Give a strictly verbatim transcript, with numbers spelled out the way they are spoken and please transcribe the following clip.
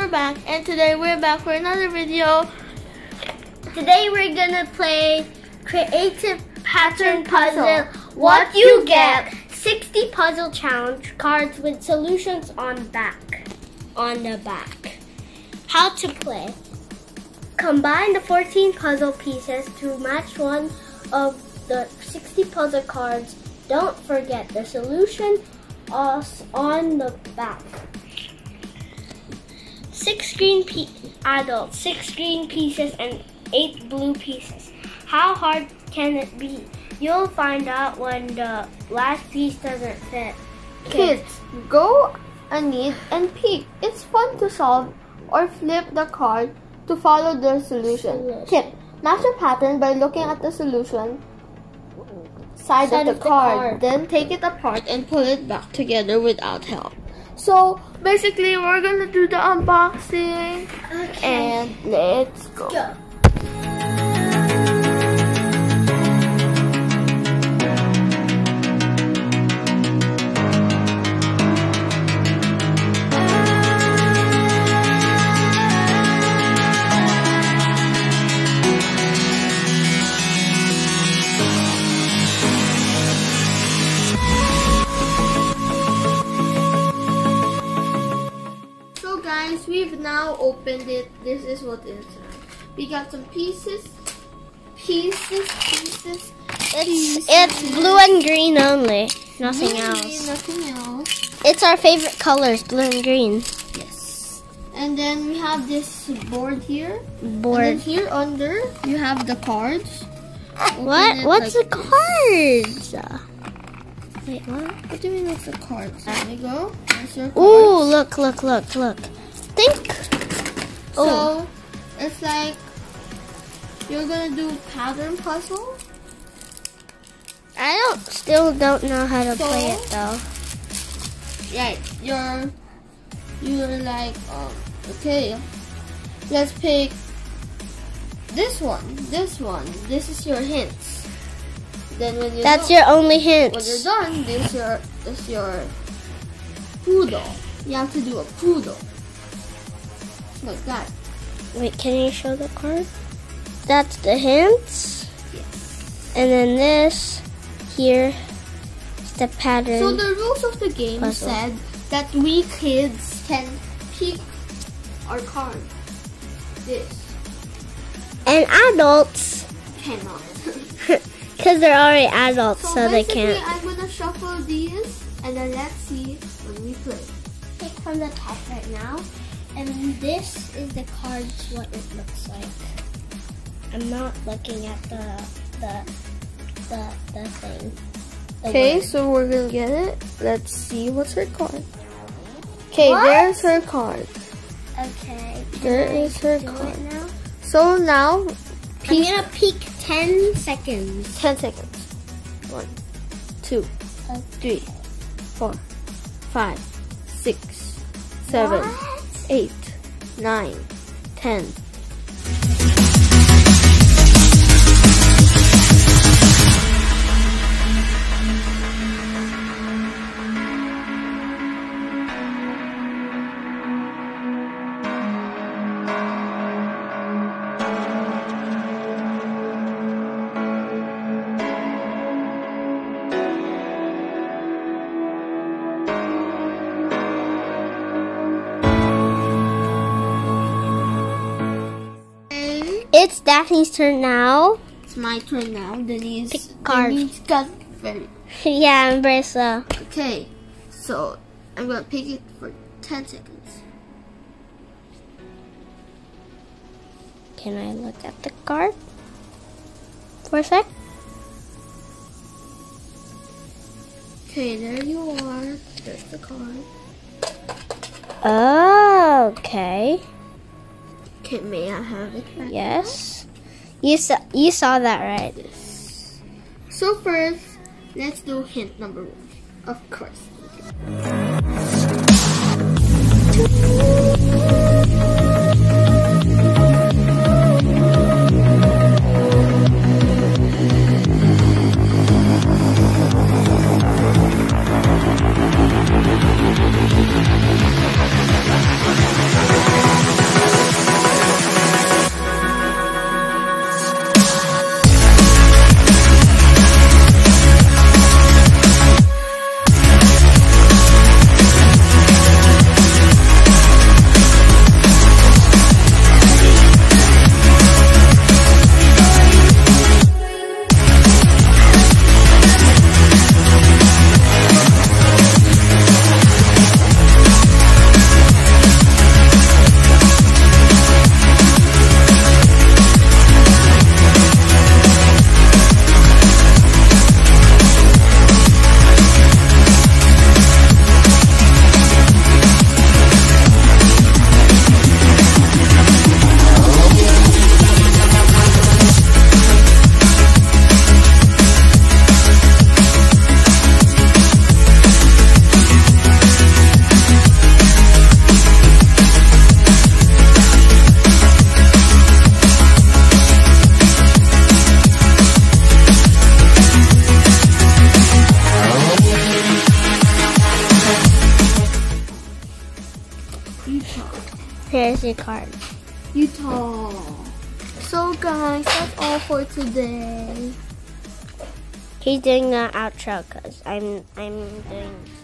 we're back, and today we're back for another video. Today we're gonna play Creative Pattern Puzzle. What you get? sixty puzzle challenge cards with solutions on back. On the back. How to play. Combine the fourteen puzzle pieces to match one of the sixty puzzle cards. Don't forget the solution on the back. Six green pe adults, six green pieces and eight blue pieces. How hard can it be? You'll find out when the last piece doesn't fit. Kids, Kids go underneath and peek. It's fun to solve or flip the card to follow the solution. solution. Tip, match a pattern by looking at the solution side, side of, the, of card. the card. Then take it apart and pull it back together without help. So basically we're gonna do the unboxing. Okay. And let's go. go. We've now opened it. This is what is inside. We got some pieces, pieces, pieces. It's, pieces. It's blue and green only. Nothing blue else. Green, nothing else. It's our favorite colors, blue and green. Yes. And then we have this board here. Board. And then here under, you have the cards. Open what? What's like the cards? This. Wait, what? What do we make the cards? There we go. There's your cards. Ooh, look, look, look, look. Think. So oh. It's like you're gonna do pattern puzzle. I don't still don't know how to so, play it though. Right, you're you're like um, okay. Let's pick this one, this one. This is your hints. Then when you that's done, your only hint. When you're done, this your this your poodle. You have to do a poodle. Like that. Wait, can you show the card? That's the hints. Yes. And then this here is the pattern. So the rules of the game puzzle. Said that we kids can pick our card. This. And adults cannot. Because they're already adults, so, so they can't. I'm gonna shuffle these, and then let's see when we play. Pick from the top right now. And this is the cards, what it looks like. I'm not looking at the the the, the thing. Okay, so we're gonna get it. Let's see what's her card. Okay, there's her card. Okay. There I is her card. Now? So now, peek. I'm gonna peek ten seconds. Ten seconds. One, two, okay. three, four, five, six, seven. What? Eight, nine, ten. It's Daphne's turn now. It's my turn now. Denise. Pick card. Denise got very. Yeah, I'm Brisa. Okay, so I'm gonna pick it for ten seconds. Can I look at the card for a sec? Okay, there you are. There's the card. Oh, okay. May I have it? Right yes, now? you saw you saw that right. Yes. So first, let's do hint number one. Of course. Okay. Fantasy cards. Utah. So guys, that's all for today. He's doing the outro because I'm I'm doing.